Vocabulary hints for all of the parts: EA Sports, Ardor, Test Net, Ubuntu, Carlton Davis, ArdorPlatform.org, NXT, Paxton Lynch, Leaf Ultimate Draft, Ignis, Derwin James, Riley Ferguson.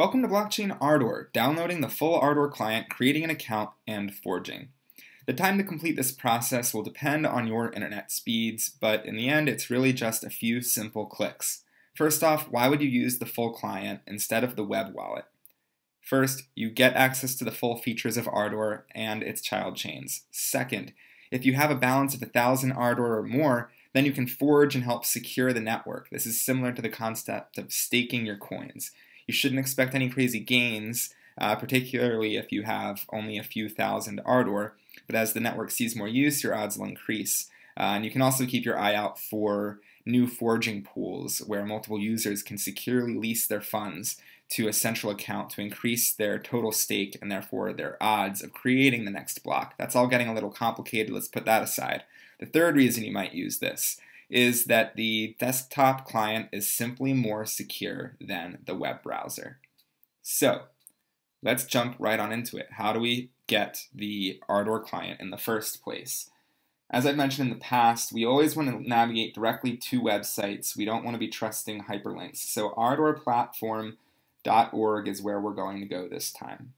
Welcome to Blockchain Ardor, downloading the full Ardor client, creating an account, and forging. The time to complete this process will depend on your internet speeds, but in the end, it's really just a few simple clicks. First off, why would you use the full client instead of the web wallet? First, you get access to the full features of Ardor and its child chains. Second, if you have a balance of 1,000 Ardor or more, then you can forge and help secure the network. This is similar to the concept of staking your coins. You shouldn't expect any crazy gains, particularly if you have only a few thousand Ardor, but as the network sees more use, your odds will increase. And you can also keep your eye out for new forging pools where multiple users can securely lease their funds to a central account to increase their total stake and therefore their odds of creating the next block. That's all getting a little complicated. Let's put that aside. The third reason you might use this is that the desktop client is simply more secure than the web browser. So let's jump right on into it. How do we get the Ardor client in the first place? As I've mentioned in the past, we always want to navigate directly to websites. We don't want to be trusting hyperlinks. So ArdorPlatform.org is where we're going to go this time.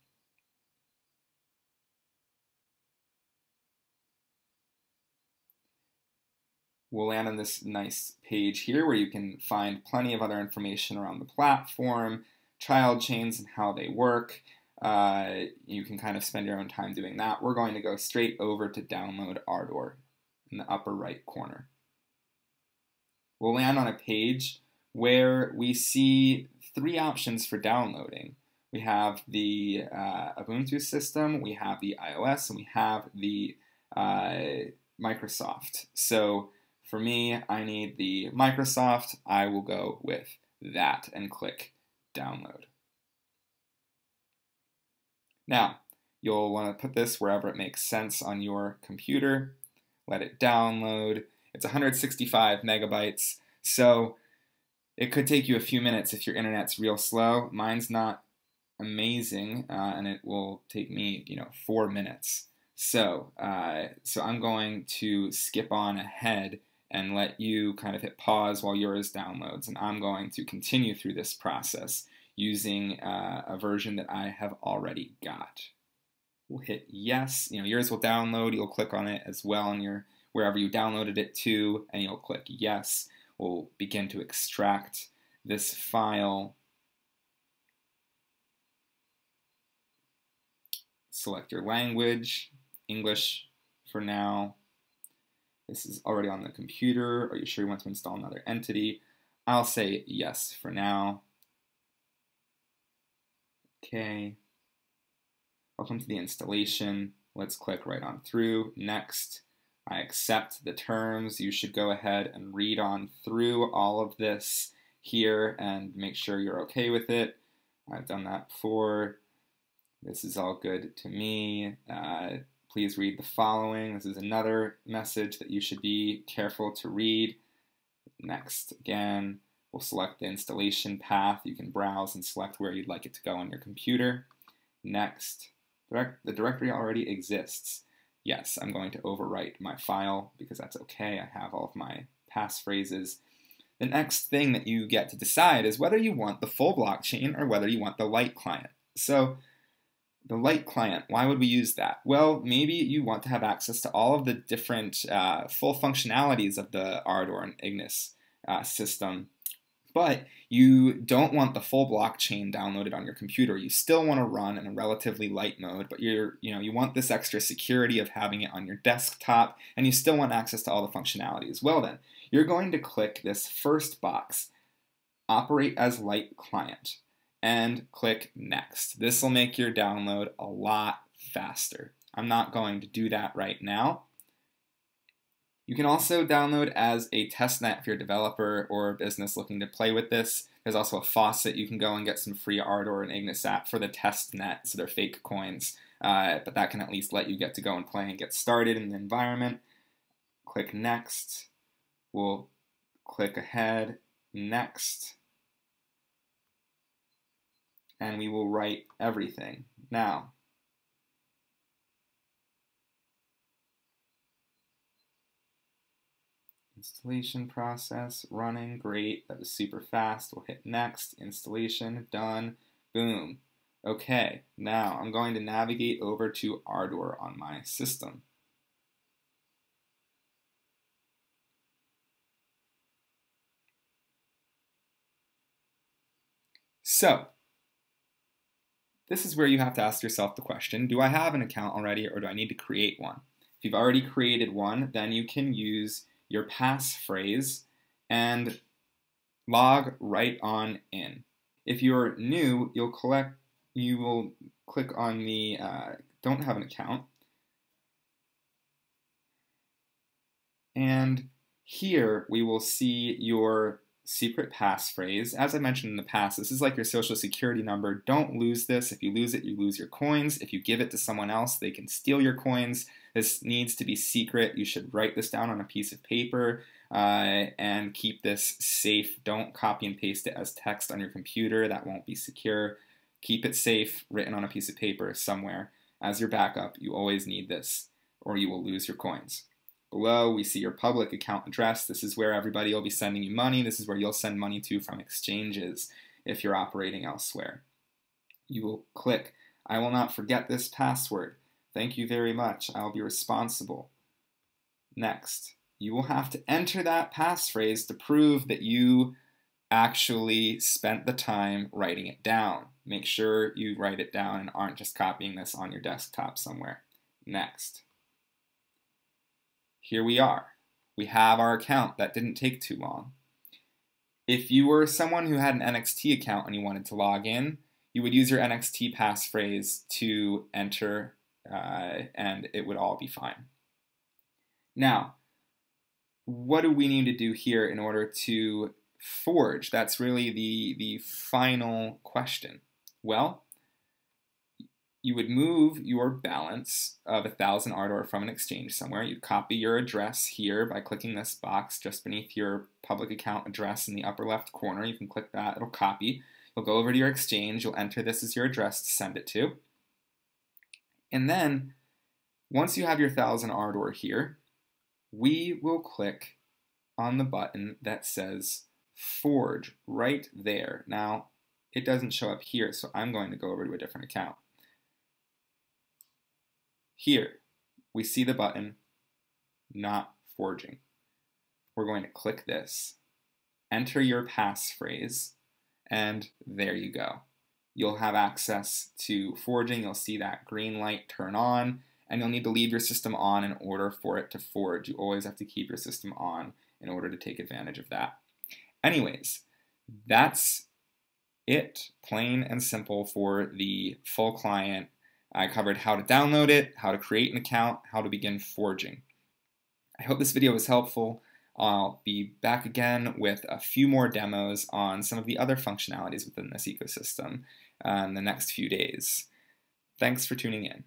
We'll land on this nice page here where you can find plenty of other information around the platform, child chains and how they work. You can kind of spend your own time doing that. We're going to go straight over to download Ardor in the upper right corner. We'll land on a page where we see three options for downloading. We have the Ubuntu system, we have the iOS, and we have the Microsoft. So for me, I need the Microsoft. I will go with that and click download. Now, you'll want to put this wherever it makes sense on your computer, let it download. It's 165 megabytes, so it could take you a few minutes if your internet's real slow. Mine's not amazing, and it will take me, 4 minutes. So I'm going to skip on ahead and let you kind of hit pause while yours downloads, and I'm going to continue through this process using a version that I have already got. We'll hit yes. Yours will download. You'll click on it as well on your wherever you downloaded it to, and you'll click yes. We'll begin to extract this file. Select your language, English for now. This is already on the computer. Are you sure you want to install another entity? I'll say yes for now. Okay. Welcome to the installation. Let's click right on through. Next, I accept the terms. You should go ahead and read on through all of this here and make sure you're okay with it. I've done that before. This is all good to me. Please read the following. This is another message that you should be careful to read. Next, again. We'll select the installation path. You can browse and select where you'd like it to go on your computer. Next, the directory already exists. Yes, I'm going to overwrite my file because that's okay. I have all of my passphrases. The next thing that you get to decide is whether you want the full blockchain or whether you want the light client. So the light client, why would we use that? Well, maybe you want to have access to all of the different full functionalities of the Ardor and Ignis system. But you don't want the full blockchain downloaded on your computer. You still want to run in a relatively light mode, but you want this extra security of having it on your desktop, and you still want access to all the functionalities. Well then, you're going to click this first box, Operate as Light Client, and click Next. This will make your download a lot faster. I'm not going to do that right now. You can also download as a testnet if you're a developer or a business looking to play with this. There's also a faucet. You can go and get some free Ardor and Ignis app for the testnet, so they're fake coins. But that can at least let you get to go and play and get started in the environment. Click Next. We'll click ahead, Next. And we will write everything. Now, installation process running, great, that was super fast. We'll hit next, installation, done, Boom. Okay, now I'm going to navigate over to Ardor on my system. So, this is where you have to ask yourself the question, do I have an account already or do I need to create one? If you've already created one, then you can use your passphrase and log right on in. If you're new, you will click on the don't have an account. And here we will see your secret passphrase. As I mentioned in the past, this is like your social security number. Don't lose this. If you lose it, you lose your coins. If you give it to someone else, they can steal your coins. This needs to be secret. You should write this down on a piece of paper and keep this safe. Don't copy and paste it as text on your computer. That won't be secure. Keep it safe, written on a piece of paper somewhere. As your backup, you always need this or you will lose your coins. Below, we see your public account address. This is where everybody will be sending you money. This is where you'll send money to from exchanges if you're operating elsewhere. You will click, I will not forget this password. Thank you very much. I'll be responsible. Next, you will have to enter that passphrase to prove that you actually spent the time writing it down. Make sure you write it down and aren't just copying this on your desktop somewhere. Next. Here we are. We have our account. That didn't take too long. If you were someone who had an NXT account and you wanted to log in, you would use your NXT passphrase to enter and it would all be fine. Now, what do we need to do here in order to forge? That's really the final question. Well, you would move your balance of 1,000 Ardor from an exchange somewhere. You'd copy your address here by clicking this box just beneath your public account address in the upper left corner. You can click that, it'll copy. You'll go over to your exchange, you'll enter this as your address to send it to. And then, once you have your 1,000 Ardor here, we will click on the button that says Forge right there. Now, it doesn't show up here, so I'm going to go over to a different account. Here, we see the button, not forging. We're going to click this, enter your passphrase, and there you go. You'll have access to forging. You'll see that green light turn on, and you'll need to leave your system on in order for it to forge. You always have to keep your system on in order to take advantage of that. Anyways, that's it, plain and simple, for the full client. I covered how to download it, how to create an account, how to begin forging. I hope this video was helpful. I'll be back again with a few more demos on some of the other functionalities within this ecosystem in the next few days. Thanks for tuning in.